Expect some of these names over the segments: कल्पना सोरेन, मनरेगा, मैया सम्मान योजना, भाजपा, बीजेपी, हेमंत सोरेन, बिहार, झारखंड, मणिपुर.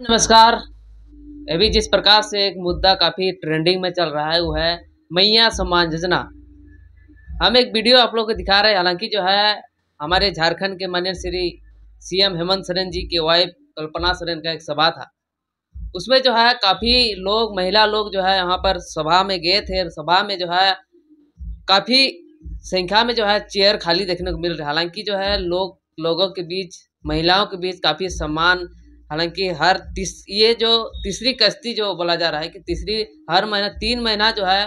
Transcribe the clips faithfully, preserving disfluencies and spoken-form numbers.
नमस्कार। अभी जिस प्रकार से एक मुद्दा काफ़ी ट्रेंडिंग में चल रहा है वो है मैया सम्मान योजना। हम एक वीडियो आप लोग को दिखा रहे हैं, हालांकि जो है हमारे झारखंड के माननीय श्री सीएम हेमंत सोरेन जी के वाइफ कल्पना सोरेन का एक सभा था। उसमें जो है काफ़ी लोग, महिला लोग जो है यहाँ पर सभा में गए थे और सभा में जो है काफ़ी संख्या में जो है चेयर खाली देखने को मिल रहा है। हालांकि जो है लोग लोगों के बीच, महिलाओं के बीच काफ़ी सम्मान, हालांकि हर तीस ये जो तीसरी किस्ती जो बोला जा रहा है कि तीसरी हर महीना तीन महीना जो है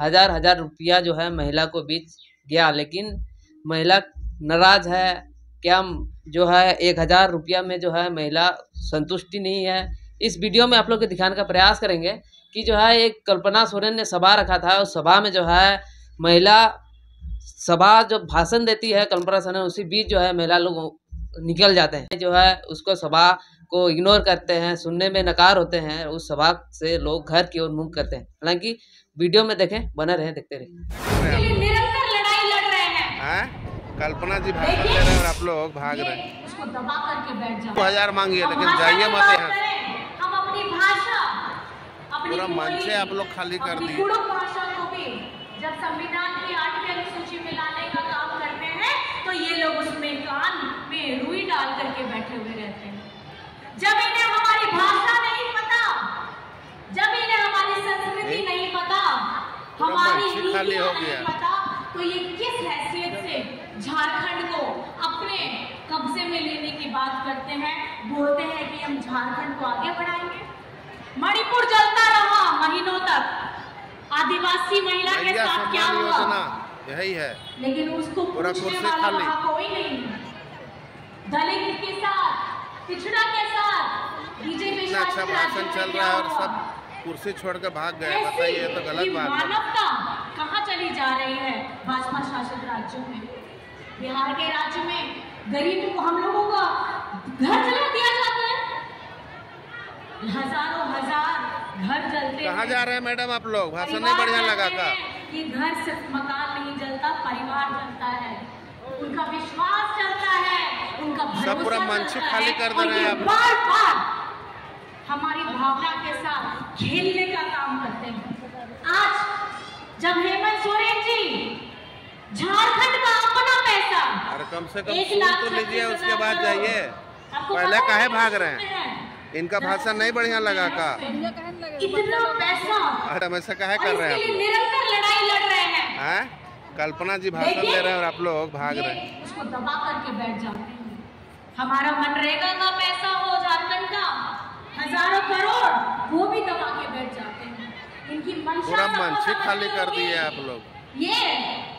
हज़ार हज़ार रुपया जो है महिला को बीच गया, लेकिन महिला नाराज़ है। क्या जो है एक हज़ार रुपया में जो है महिला संतुष्टि नहीं है। इस वीडियो में आप लोग को दिखाने का प्रयास करेंगे कि जो है एक कल्पना सोरेन ने सभा रखा था और सभा में जो है महिला सभा जो भाषण देती है कल्पना सोरेन, उसी बीच जो है महिला लोग निकल जाते हैं, जो है उसको सभा को इग्नोर करते हैं, सुनने में नकार होते हैं। उस सभा से लोग घर की ओर मुंह करते हैं। हालांकि वीडियो में देखें, बने रहें, देखते रहें। निरंतर लड़ाई लड़ रहे हैं। कल्पना जी भाग रहे हैं और आप लोग भाग रहे हैं। इसको दबा करके बैठ जाओ। दो हजार मांगिए, लेकिन जाइए मत यहाँ। हम अपनी भाषा, पूरा मंच आप लोग खाली कर दिए। जब संविधान की आठवीं अनुसूची में लाने का काम करते हैं तो ये लोग उसमें कान में रुई डाल करके बैठे हुए रहते हैं। जब इन्हें हमारी भाषा नहीं पता, जब इन्हें हमारी संस्कृति नहीं पता, हमारी नीतियां नहीं पता, तो ये किस हैसियत से झारखंड को अपने कब्जे में लेने की बात करते हैं, बोलते हैं कि हम झारखंड को आगे बढ़ाएंगे। मणिपुर जलता रहा महीनों तक, आदिवासी महिला के साथ क्या हुआ यही है, लेकिन उसको पूछने वाला वहाँ कोई नहीं है। दलित के साथ, पिछड़ा के साथ बीजेपी का अच्छा भाषण चल रहा है और सब कुर्सी छोड़कर भाग गए। बताइए, ये तो गलत बात है। मानवता कहाँ चली जा रही है भाजपा शासित राज्यों में? बिहार के राज्य में गरीब को, हम लोगों का घर जला दिया जाता है, हजारों हजार घर जलते। कहाँ जा रहे हैं मैडम आप लोग? भाषण नहीं बढ़िया लगा था कि घर सिर्फ मकान नहीं जलता, परिवार जलता है, उनका विश्वास चलता है, सब पूरा मंच खाली कर दे रहे हैं। आप बार बार हमारी भावना के साथ खेलने का काम करते हैं। आज जब हेमंत सोरेन जी झारखंड का अपना पैसा, अरे कम से कम सुन तो लीजिए, उसके बाद जाइए। पहले काहे भाग रहे हैं? इनका भाषण नहीं बढ़िया लगा का, इतना पैसा अरे हमेशा काहे कर रहे हैं? निरंतर लड़ाई लड़ रहे हैं। कल्पना जी भाषण दे रहे हैं और आप लोग भाग रहे हैं। उसको दबा करके बैठ जाओ। हमारा मनरेगा का पैसा हो झारखंड का हजारों करोड़, वो भी दबा के बैठ जाते हैं। इनकी पूरा मंच खाली कर दिए आप लोग। ये